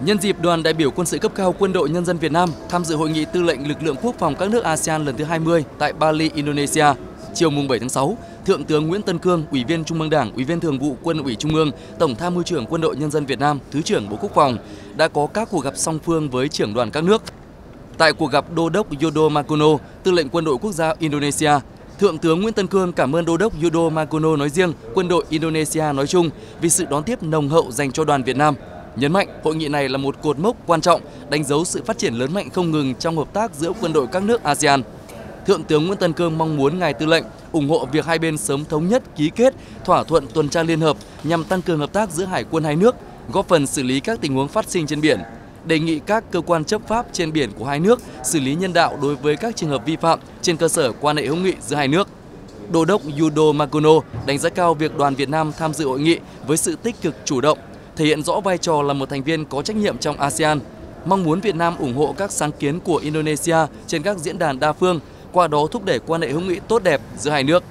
Nhân dịp đoàn đại biểu quân sự cấp cao Quân đội nhân dân Việt Nam tham dự hội nghị tư lệnh lực lượng quốc phòng các nước ASEAN lần thứ 20 tại Bali, Indonesia, chiều mùng 7 tháng 6, Thượng tướng Nguyễn Tân Cương, Ủy viên Trung ương Đảng, Ủy viên Thường vụ Quân ủy Trung ương, Tổng Tham mưu trưởng Quân đội nhân dân Việt Nam, Thứ trưởng Bộ Quốc phòng đã có các cuộc gặp song phương với trưởng đoàn các nước. Tại cuộc gặp, Đô đốc Yudo Makuno, Tư lệnh Quân đội Quốc gia Indonesia, Thượng tướng Nguyễn Tân Cương cảm ơn Đô đốc Yudo Makuno nói riêng, quân đội Indonesia nói chung vì sự đón tiếp nồng hậu dành cho đoàn Việt Nam. Nhấn mạnh, hội nghị này là một cột mốc quan trọng, đánh dấu sự phát triển lớn mạnh không ngừng trong hợp tác giữa quân đội các nước ASEAN. Thượng tướng Nguyễn Tân Cương mong muốn Ngài Tư lệnh ủng hộ việc hai bên sớm thống nhất ký kết thỏa thuận tuần tra liên hợp nhằm tăng cường hợp tác giữa hải quân hai nước, góp phần xử lý các tình huống phát sinh trên biển. Đề nghị các cơ quan chấp pháp trên biển của hai nước xử lý nhân đạo đối với các trường hợp vi phạm trên cơ sở quan hệ hữu nghị giữa hai nước. Đô đốc Yudo Makuno đánh giá cao việc đoàn Việt Nam tham dự hội nghị với sự tích cực chủ động, thể hiện rõ vai trò là một thành viên có trách nhiệm trong ASEAN, mong muốn Việt Nam ủng hộ các sáng kiến của Indonesia trên các diễn đàn đa phương, qua đó thúc đẩy quan hệ hữu nghị tốt đẹp giữa hai nước.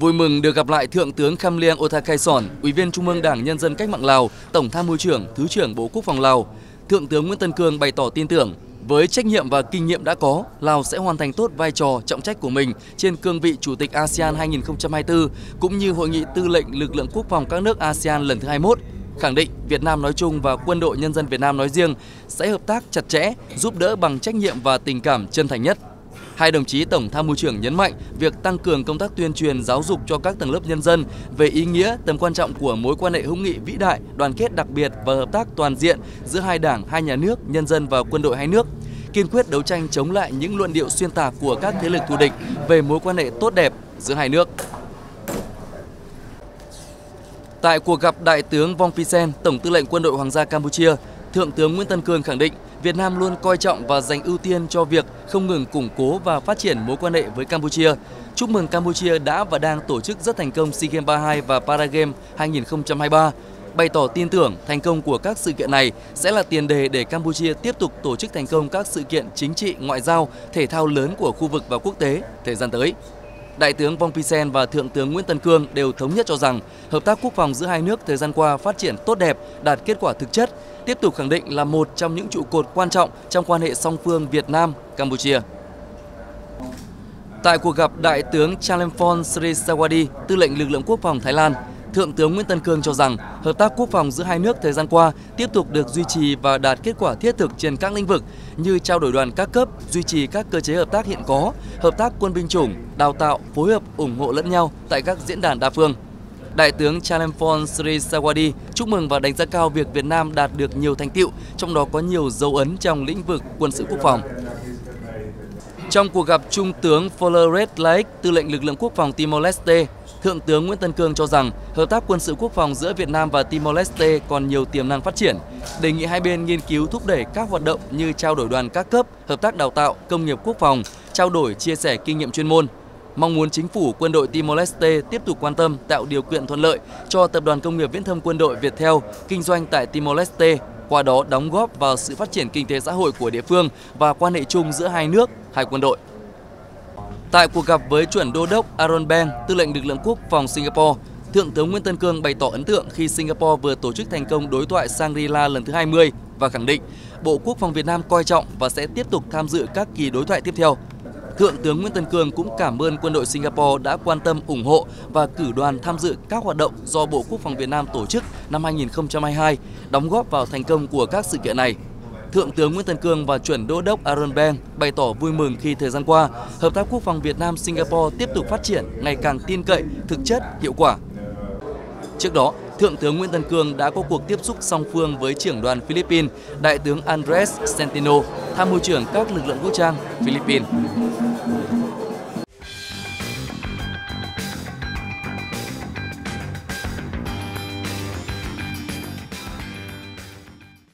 Vui mừng được gặp lại Thượng tướng Kham Lieng Othakaison, Ủy viên Trung ương Đảng Nhân dân Cách mạng Lào, Tổng Tham mưu trưởng, Thứ trưởng Bộ Quốc phòng Lào, Thượng tướng Nguyễn Tân Cương bày tỏ tin tưởng, với trách nhiệm và kinh nghiệm đã có, Lào sẽ hoàn thành tốt vai trò, trọng trách của mình trên cương vị Chủ tịch ASEAN 2024 cũng như Hội nghị Tư lệnh Lực lượng Quốc phòng các nước ASEAN lần thứ 21. Khẳng định Việt Nam nói chung và Quân đội Nhân dân Việt Nam nói riêng sẽ hợp tác chặt chẽ, giúp đỡ bằng trách nhiệm và tình cảm chân thành nhất. Hai đồng chí Tổng Tham mưu trưởng nhấn mạnh việc tăng cường công tác tuyên truyền giáo dục cho các tầng lớp nhân dân về ý nghĩa, tầm quan trọng của mối quan hệ hữu nghị vĩ đại, đoàn kết đặc biệt và hợp tác toàn diện giữa hai đảng, hai nhà nước, nhân dân và quân đội hai nước. Kiên quyết đấu tranh chống lại những luận điệu xuyên tạc của các thế lực thù địch về mối quan hệ tốt đẹp giữa hai nước. Tại cuộc gặp Đại tướng Vong Phi Sen, Tổng Tư lệnh Quân đội Hoàng gia Campuchia, Thượng tướng Nguyễn Tân Cương khẳng định Việt Nam luôn coi trọng và dành ưu tiên cho việc không ngừng củng cố và phát triển mối quan hệ với Campuchia. Chúc mừng Campuchia đã và đang tổ chức rất thành công SEA Games 32 và Paragames 2023. Bày tỏ tin tưởng thành công của các sự kiện này sẽ là tiền đề để Campuchia tiếp tục tổ chức thành công các sự kiện chính trị, ngoại giao, thể thao lớn của khu vực và quốc tế thời gian tới. Đại tướng Vong Phi Sen và Thượng tướng Nguyễn Tân Cương đều thống nhất cho rằng hợp tác quốc phòng giữa hai nước thời gian qua phát triển tốt đẹp, đạt kết quả thực chất, tiếp tục khẳng định là một trong những trụ cột quan trọng trong quan hệ song phương Việt Nam-Campuchia. Tại cuộc gặp Đại tướng Chalermphon Sri Sawadi, Tư lệnh Lực lượng Quốc phòng Thái Lan, Thượng tướng Nguyễn Tân Cương cho rằng hợp tác quốc phòng giữa hai nước thời gian qua tiếp tục được duy trì và đạt kết quả thiết thực trên các lĩnh vực như trao đổi đoàn các cấp, duy trì các cơ chế hợp tác hiện có, hợp tác quân binh chủng, đào tạo, phối hợp, ủng hộ lẫn nhau tại các diễn đàn đa phương. Đại tướng Chalermphon Sri Sawadi chúc mừng và đánh giá cao việc Việt Nam đạt được nhiều thành tựu, trong đó có nhiều dấu ấn trong lĩnh vực quân sự quốc phòng. Trong cuộc gặp Trung tướng Foller Red Lake, Tư lệnh Lực lượng Quốc phòng Timor-Leste, Thượng tướng Nguyễn Tân Cương cho rằng hợp tác quân sự quốc phòng giữa Việt Nam và Timor-Leste còn nhiều tiềm năng phát triển, đề nghị hai bên nghiên cứu thúc đẩy các hoạt động như trao đổi đoàn các cấp, hợp tác đào tạo, công nghiệp quốc phòng, trao đổi, chia sẻ kinh nghiệm chuyên môn. Mong muốn chính phủ quân đội Timor-Leste tiếp tục quan tâm tạo điều kiện thuận lợi cho Tập đoàn Công nghiệp Viễn thông Quân đội Viettel kinh doanh tại Timor-Leste, qua đó đóng góp vào sự phát triển kinh tế xã hội của địa phương và quan hệ chung giữa hai nước, hai quân đội. Tại cuộc gặp với chuẩn đô đốc Aaron Beng, Tư lệnh Lực lượng Quốc phòng Singapore, Thượng tướng Nguyễn Tân Cương bày tỏ ấn tượng khi Singapore vừa tổ chức thành công đối thoại Shangri-La lần thứ 20 và khẳng định Bộ Quốc phòng Việt Nam coi trọng và sẽ tiếp tục tham dự các kỳ đối thoại tiếp theo. Thượng tướng Nguyễn Tân Cương cũng cảm ơn quân đội Singapore đã quan tâm ủng hộ và cử đoàn tham dự các hoạt động do Bộ Quốc phòng Việt Nam tổ chức năm 2022, đóng góp vào thành công của các sự kiện này. Thượng tướng Nguyễn Tân Cương và chuẩn đô đốc Aaron Beng bày tỏ vui mừng khi thời gian qua, hợp tác quốc phòng Việt Nam-Singapore tiếp tục phát triển ngày càng tin cậy, thực chất, hiệu quả. Trước đó, Thượng tướng Nguyễn Tân Cương đã có cuộc tiếp xúc song phương với trưởng đoàn Philippines, Đại tướng Andres Centino, Tham mưu trưởng các lực lượng vũ trang Philippines.